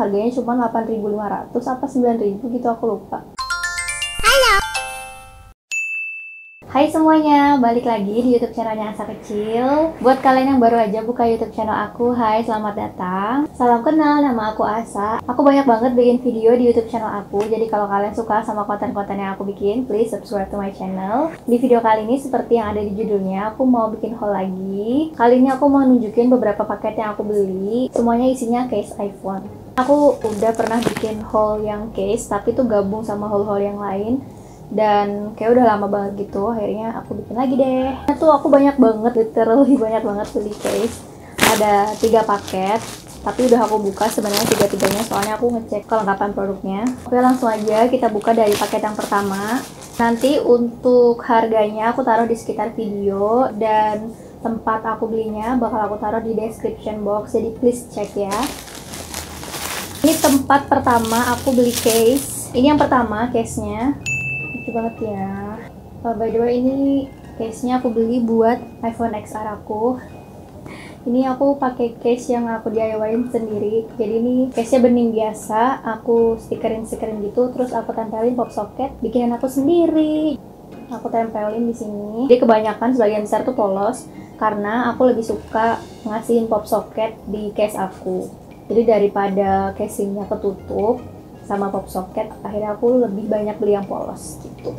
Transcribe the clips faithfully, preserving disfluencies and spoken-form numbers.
Harganya cuma delapan ribu lima ratus apa sembilan ribu gitu, aku lupa. Halo. Hai semuanya, balik lagi di YouTube channelnya Asa Kecil. Buat kalian yang baru aja buka YouTube channel aku, hai, selamat datang. Salam kenal, nama aku Asa. Aku banyak banget bikin video di YouTube channel aku, jadi kalau kalian suka sama konten-konten yang aku bikin, please subscribe to my channel. Di video kali ini, seperti yang ada di judulnya, aku mau bikin haul lagi. Kali ini aku mau nunjukin beberapa paket yang aku beli. Semuanya isinya case iPhone. Aku udah pernah bikin haul yang case, tapi tuh gabung sama haul-haul yang lain. Dan kayak udah lama banget gitu, akhirnya aku bikin lagi deh. Nah tuh aku banyak banget, literally banyak banget beli case. Ada tiga paket, tapi udah aku buka sebenarnya tiga-tiganya, soalnya aku ngecek kelengkapan produknya. Oke, langsung aja kita buka dari paket yang pertama. Nanti untuk harganya aku taruh di sekitar video, dan tempat aku belinya bakal aku taruh di description box, jadi please cek ya. Ini tempat pertama aku beli case. Ini yang pertama case-nya, banget ya. Oh, by the way, ini case-nya aku beli buat iPhone X R aku. Ini aku pakai case yang aku D I Y-in sendiri. Jadi ini case-nya bening biasa, aku stikerin-stikerin gitu, terus aku tempelin pop socket bikinan aku sendiri. Aku tempelin di sini. Jadi kebanyakan sebagian besar tuh polos karena aku lebih suka ngasihin pop socket di case aku. Jadi daripada casingnya ketutup sama pop socket, akhirnya aku lebih banyak beli yang polos gitu.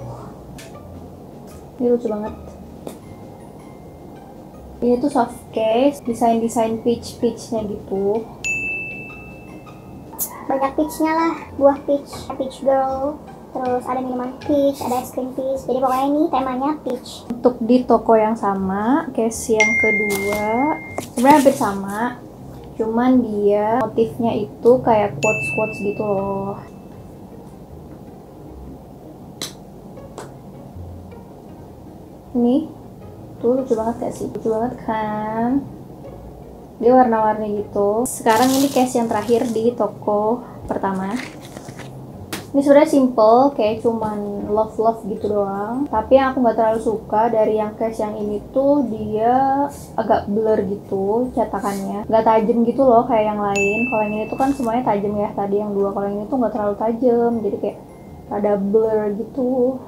Ini lucu banget. Ini tuh soft case, desain-desain peach-peachnya gitu. Banyak peachnya lah, buah peach, peach girl, terus ada minuman peach, ada es krim peach. Jadi pokoknya ini temanya peach. Untuk di toko yang sama, case yang kedua sebenarnya hampir sama. Cuman dia motifnya itu kayak quotes-quotes gitu loh. Nih, tuh lucu banget gak sih? Lucu banget kan? Dia warna-warni gitu. Sekarang ini case yang terakhir di toko pertama. Ini sebenarnya simple, kayak cuman love-love gitu doang. Tapi yang aku gak terlalu suka dari yang case yang ini tuh, dia agak blur gitu cetakannya. Gak tajam gitu loh kayak yang lain. Kalau yang ini tuh kan semuanya tajam ya, tadi yang dua. Kalau yang ini tuh gak terlalu tajam, jadi kayak ada blur gitu.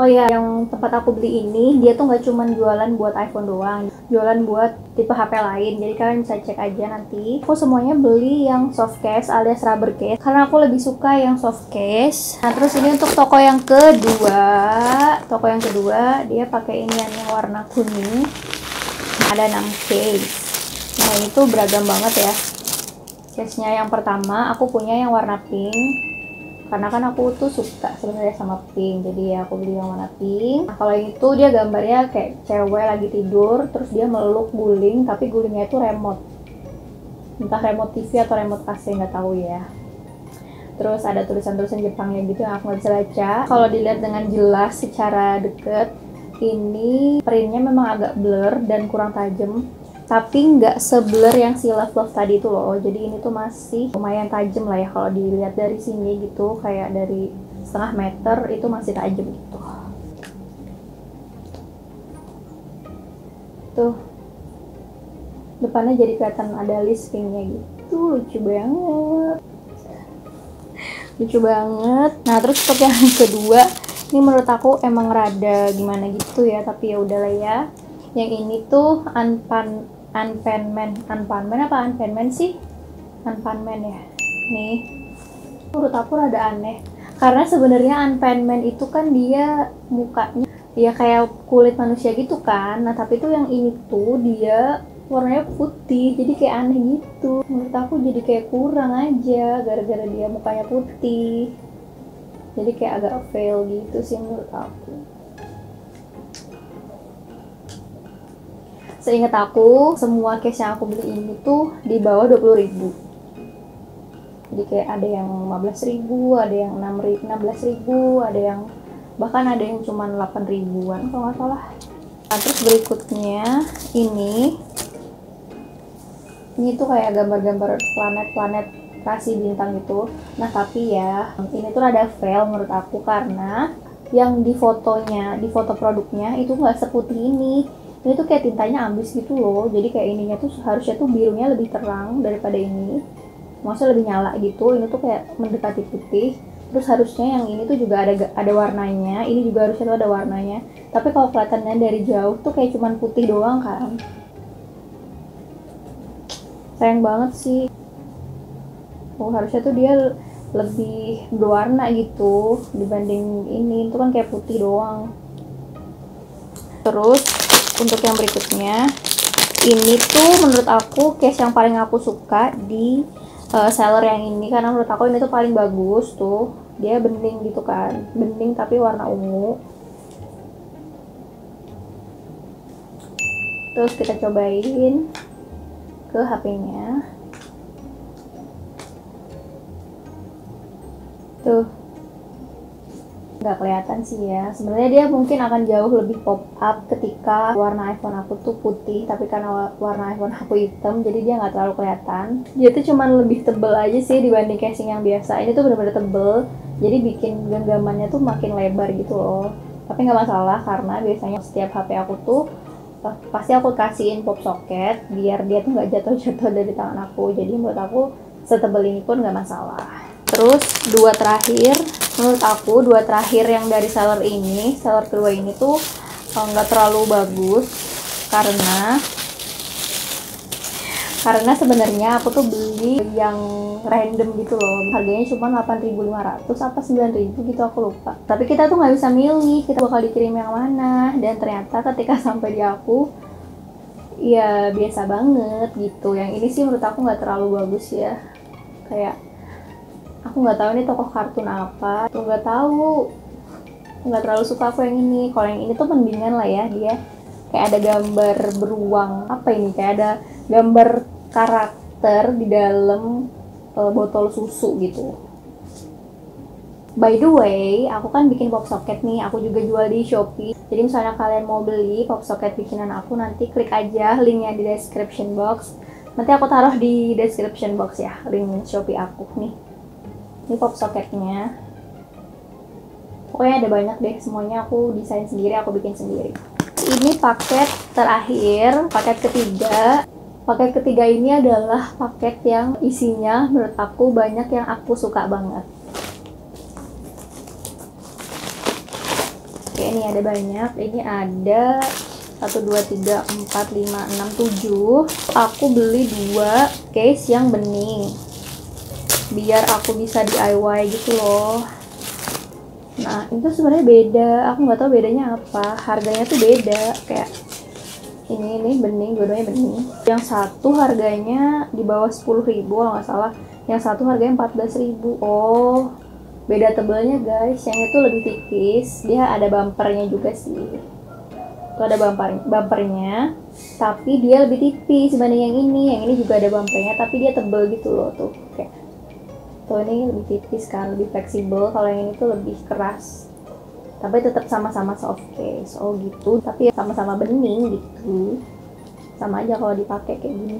Oh iya, yang tempat aku beli ini, dia tuh nggak cuma jualan buat iPhone doang, jualan buat tipe H P lain, jadi kalian bisa cek aja nanti. Aku semuanya beli yang soft case alias rubber case, karena aku lebih suka yang soft case. Nah terus ini untuk toko yang kedua, toko yang kedua dia pakai ini yang warna kuning, ada enam case. Nah ini tuh beragam banget ya. Case-nya yang pertama, aku punya yang warna pink. Karena kan aku tuh suka sebenarnya sama pink, jadi ya aku beli yang warna pink. Nah, kalau itu dia gambarnya kayak cewek lagi tidur, terus dia meluk guling, tapi gulingnya itu remote. Entah remote T V atau remote P C, nggak tahu ya. Terus ada tulisan-tulisan Jepangnya gitu yang aku nggak bisa baca. Kalau dilihat dengan jelas secara deket, ini printnya memang agak blur dan kurang tajam. Tapi nggak seblur yang si Love Love tadi itu loh. Jadi ini tuh masih lumayan tajam lah ya. Kalau dilihat dari sini gitu, kayak dari setengah meter itu masih tajam gitu. Tuh, depannya jadi kelihatan ada listingnya gitu. Lucu banget. Lucu banget. Nah terus untuk yang kedua, ini menurut aku emang rada gimana gitu ya. Tapi ya udahlah ya. Yang ini tuh Anpan Anpanman, Anpanman apa Anpanman sih? Anpanman ya. Nih, menurut aku rada aneh. Karena sebenarnya Anpanman itu kan dia mukanya ya kayak kulit manusia gitu kan. Nah, tapi tuh yang ini tuh dia warnanya putih. Jadi kayak aneh gitu. Menurut aku jadi kayak kurang aja gara-gara dia mukanya putih. Jadi kayak agak fail gitu sih menurut aku. Seingat aku, semua case yang aku beli ini tuh di bawah dua puluh ribu. Jadi kayak ada yang lima belas ribu, ada yang enam belas ribu, ada yang bahkan ada yang cuma delapan ribuan kalau nggak salah. Nah, terus berikutnya ini, ini tuh kayak gambar-gambar planet-planet rasi bintang gitu. Nah tapi ya ini tuh rada fail menurut aku karena yang di fotonya, di foto produknya itu nggak seputih ini. Ini tuh kayak tintanya ambis gitu loh, jadi kayak ininya tuh harusnya tuh birunya lebih terang daripada ini, maksudnya lebih nyala gitu. Ini tuh kayak mendekati putih. Terus harusnya yang ini tuh juga ada ada warnanya, ini juga harusnya tuh ada warnanya, tapi kalau kelihatannya dari jauh tuh kayak cuman putih doang kan. Sayang banget sih. Oh, harusnya tuh dia lebih berwarna gitu dibanding ini, itu kan kayak putih doang. Terus untuk yang berikutnya, ini tuh menurut aku case yang paling aku suka di Uh, seller yang ini, karena menurut aku ini tuh paling bagus tuh. Dia bening gitu kan, bening tapi warna ungu. Terus kita cobain ke H P-nya. Tuh, nggak kelihatan sih ya. Sebenarnya dia mungkin akan jauh lebih pop up ketika warna iPhone aku tuh putih, tapi karena warna iPhone aku hitam, jadi dia nggak terlalu kelihatan. Dia tuh cuman lebih tebel aja sih dibanding casing yang biasa. Ini tuh bener-bener tebel, jadi bikin genggamannya tuh makin lebar gitu loh. Tapi nggak masalah, karena biasanya setiap H P aku tuh pasti aku kasihin pop socket biar dia tuh nggak jatuh-jatuh dari tangan aku. Jadi menurut aku setebel ini pun nggak masalah. Terus dua terakhir, menurut aku dua terakhir yang dari seller ini, seller kedua ini tuh nggak terlalu bagus, karena karena sebenarnya aku tuh beli yang random gitu loh, harganya cuma delapan ribu lima ratus apa sembilan ribu gitu, aku lupa. Tapi kita tuh nggak bisa milih kita bakal dikirim yang mana, dan ternyata ketika sampai di aku ya biasa banget gitu. Yang ini sih menurut aku nggak terlalu bagus ya, kayak aku nggak tahu ini toko kartun apa, aku nggak tahu, nggak terlalu suka aku yang ini. Kalau yang ini tuh mendingan lah ya, dia kayak ada gambar beruang, apa ini, kayak ada gambar karakter di dalam e, botol susu gitu. By the way, aku kan bikin pop socket nih, aku juga jual di Shopee. Jadi misalnya kalian mau beli pop socket bikinan aku, nanti klik aja linknya di description box. Nanti aku taruh di description box ya, link Shopee aku nih. Ini pop socketnya, pokoknya ada banyak deh, semuanya aku desain sendiri, aku bikin sendiri. Ini paket terakhir, paket ketiga. Paket ketiga ini adalah paket yang isinya menurut aku banyak yang aku suka banget. Oke, ini ada banyak, ini ada satu, dua, tiga, empat, lima, enam, tujuh. Aku beli dua case yang bening biar aku bisa D I Y gitu loh. Nah, itu sebenarnya beda, aku nggak tahu bedanya apa, harganya tuh beda. Kayak ini ini bening, dua-duanya bening. Yang satu harganya di bawah sepuluh ribu kalau nggak salah, yang satu harganya empat belas ribu. Oh, beda tebelnya guys. Yang itu lebih tipis, dia ada bumpernya juga sih, itu ada bumper bumpernya tapi dia lebih tipis dibanding yang ini. Yang ini juga ada bumpernya tapi dia tebel gitu loh, tuh kayak kalau ini lebih tipis kan, lebih fleksibel. Kalau yang ini tuh lebih keras, tapi tetap sama-sama soft case. Oh gitu, tapi sama-sama bening gitu, sama aja kalau dipakai kayak gini.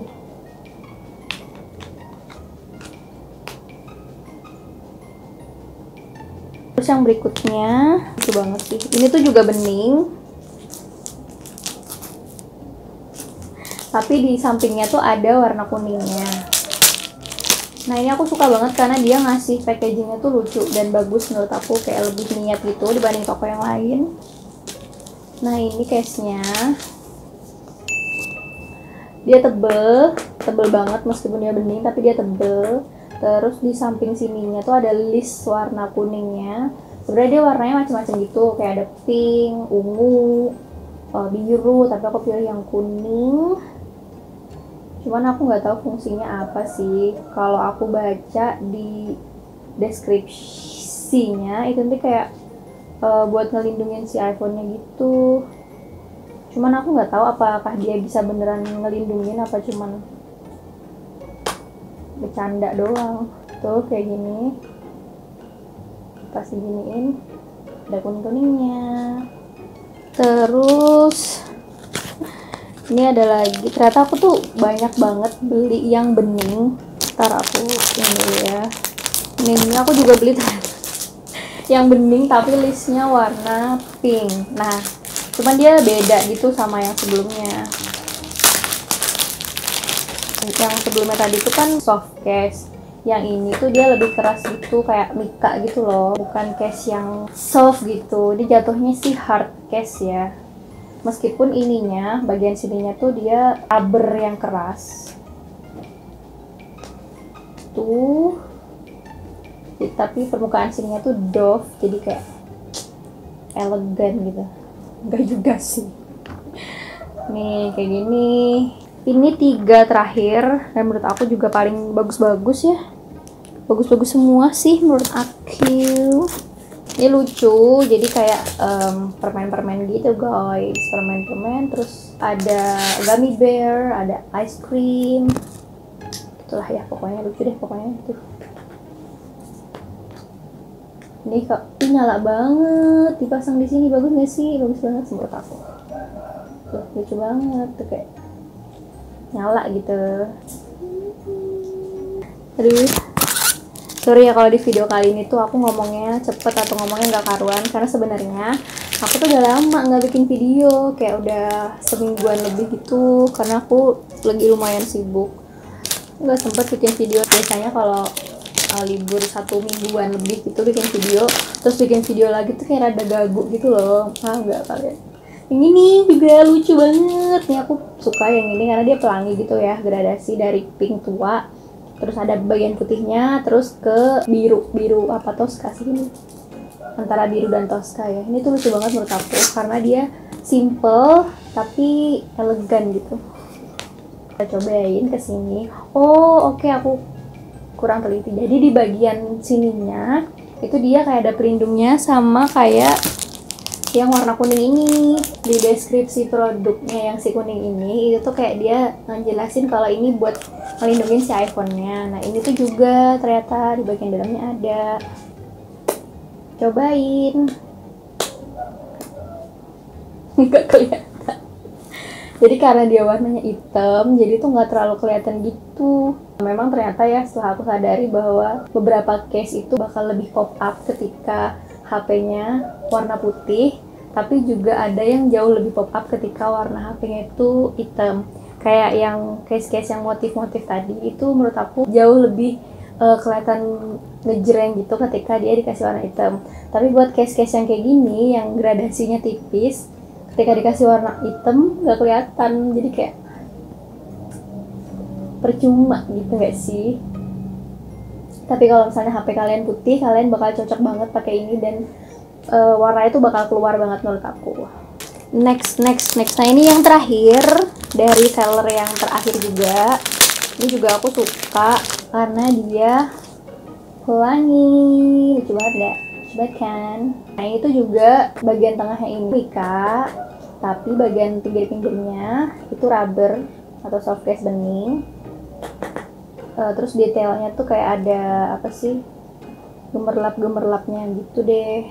Terus yang berikutnya, lucu banget sih. Ini tuh juga bening, tapi di sampingnya tuh ada warna kuningnya. Nah, ini aku suka banget karena dia ngasih packagingnya tuh lucu dan bagus menurut aku, kayak lebih niat gitu dibanding toko yang lain. Nah, ini case-nya, dia tebel, tebel banget meskipun dia bening, tapi dia tebel. Terus di samping sininya tuh ada list warna kuningnya. Sebenarnya dia warnanya macam-macam gitu, kayak ada pink, ungu, biru, tapi aku pilih yang kuning. Cuman aku nggak tahu fungsinya apa sih. Kalau aku baca di deskripsinya itu nanti kayak uh, buat ngelindungin si iPhone-nya gitu. Cuman aku nggak tahu apakah dia bisa beneran ngelindungin apa cuman bercanda doang. Tuh kayak gini, pasti giniin, ada kuning-kuningnya. Terus ini ada lagi, ternyata aku tuh banyak banget beli yang bening. Ntar aku ini ya, ini, ini aku juga beli yang bening tapi listnya warna pink. Nah, cuman dia beda gitu sama yang sebelumnya. Yang sebelumnya tadi itu kan soft case, yang ini tuh dia lebih keras gitu, kayak mika gitu loh, bukan case yang soft gitu. Ini jatuhnya sih hard case ya, meskipun ininya bagian sininya tuh dia rubber yang keras tuh, tapi permukaan sininya tuh doff, jadi kayak elegan gitu. Enggak juga sih. Nih kayak gini. Ini tiga terakhir dan menurut aku juga paling bagus-bagus ya. Bagus-bagus semua sih menurut aku. Ini lucu, jadi kayak permen-permen um, gitu guys. Permen-permen, terus ada gummy bear, ada ice cream. Itulah ya, pokoknya lucu deh pokoknya itu. Ini kok nyala banget, dipasang di sini bagus nggak sih? Bagus banget menurut aku. Tuh, lucu banget, tuh kayak nyala gitu. Aduh, sorry ya kalau di video kali ini tuh aku ngomongnya cepet atau ngomongnya nggak karuan, karena sebenarnya aku tuh udah lama nggak bikin video, kayak udah semingguan lebih gitu, karena aku lagi lumayan sibuk, nggak sempet bikin video. Biasanya kalau Uh, libur satu mingguan lebih gitu bikin video, terus bikin video lagi tuh kayak rada gagu gitu loh, paham nggak kalian? Yang ini juga lucu banget nih, aku suka yang ini karena dia pelangi gitu ya, gradasi dari pink tua, terus ada bagian putihnya, terus ke biru biru apa Tosca sih ini, antara biru dan Tosca ya. Ini tuh lucu banget menurut aku karena dia simple tapi elegan gitu. Kita cobain ke sini. Oh oke, okay, aku kurang teliti. Jadi di bagian sininya itu dia kayak ada pelindungnya sama kayak yang warna kuning ini. Di deskripsi produknya yang si kuning ini itu tuh kayak dia ngejelasin kalau ini buat melindungi si iPhone-nya. Nah, ini tuh juga ternyata di bagian dalamnya ada. Cobain. Enggak kelihatan. Jadi karena dia warnanya hitam, jadi tuh nggak terlalu kelihatan gitu. Memang ternyata ya setelah aku sadari bahwa beberapa case itu bakal lebih pop up ketika H P-nya warna putih, tapi juga ada yang jauh lebih pop up ketika warna H P-nya itu hitam. Kayak yang case-case yang motif-motif tadi itu menurut aku jauh lebih uh, kelihatan ngejreng gitu ketika dia dikasih warna hitam. Tapi buat case-case yang kayak gini, yang gradasinya tipis, ketika dikasih warna hitam nggak kelihatan, jadi kayak percuma gitu nggak sih? Tapi kalau misalnya H P kalian putih, kalian bakal cocok banget pakai ini dan uh, warnanya tuh bakal keluar banget menurut aku. Next, next, next. Nah ini yang terakhir dari seller yang terakhir juga. Ini juga aku suka karena dia pelangi, lucu banget nggak? Bahkan, nah itu juga bagian tengahnya ini mika, tapi bagian pinggir-pinggirnya itu rubber atau soft case bening. Uh, terus detailnya tuh kayak ada apa sih, gemerlap-gemerlapnya gitu deh.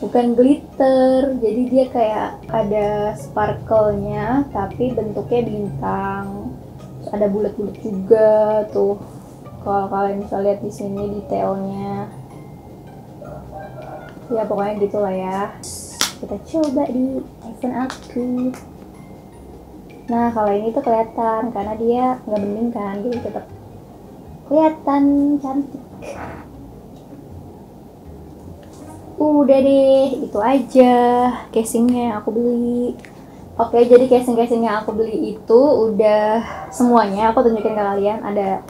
Bukan glitter, jadi dia kayak ada sparkle-nya, tapi bentuknya bintang. Terus ada bulat-bulat juga tuh. Kalau kalian bisa lihat di sini detailnya, ya pokoknya gitulah ya. Kita coba di iPhone aku. Nah kalau ini tuh kelihatan karena dia nggak bening kan, jadi tetap kelihatan cantik. Udah deh, itu aja casingnya yang aku beli. Oke, jadi casing-casing yang aku beli itu udah semuanya aku tunjukin ke kalian. Ada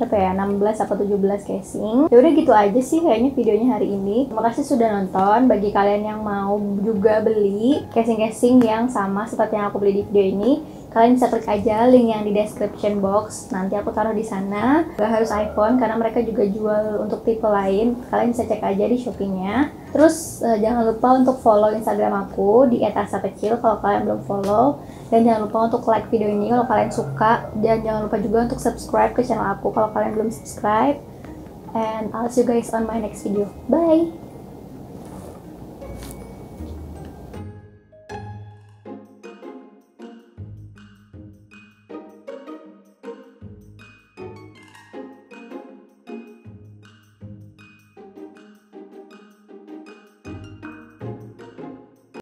apa ya, enam belas atau tujuh belas casing. Ya udah gitu aja sih kayaknya videonya hari ini. Terima kasih sudah nonton. Bagi kalian yang mau juga beli casing-casing yang sama seperti yang aku beli di video ini, kalian bisa klik aja link yang di description box. Nanti aku taruh di sana. Gak harus iPhone karena mereka juga jual untuk tipe lain. Kalian bisa cek aja di Shopee-nya. Terus eh, jangan lupa untuk follow Instagram aku di et asa kecil kalau kalian belum follow. Dan jangan lupa untuk like video ini kalau kalian suka. Dan jangan lupa juga untuk subscribe ke channel aku kalau kalian belum subscribe. And I'll see you guys on my next video. Bye!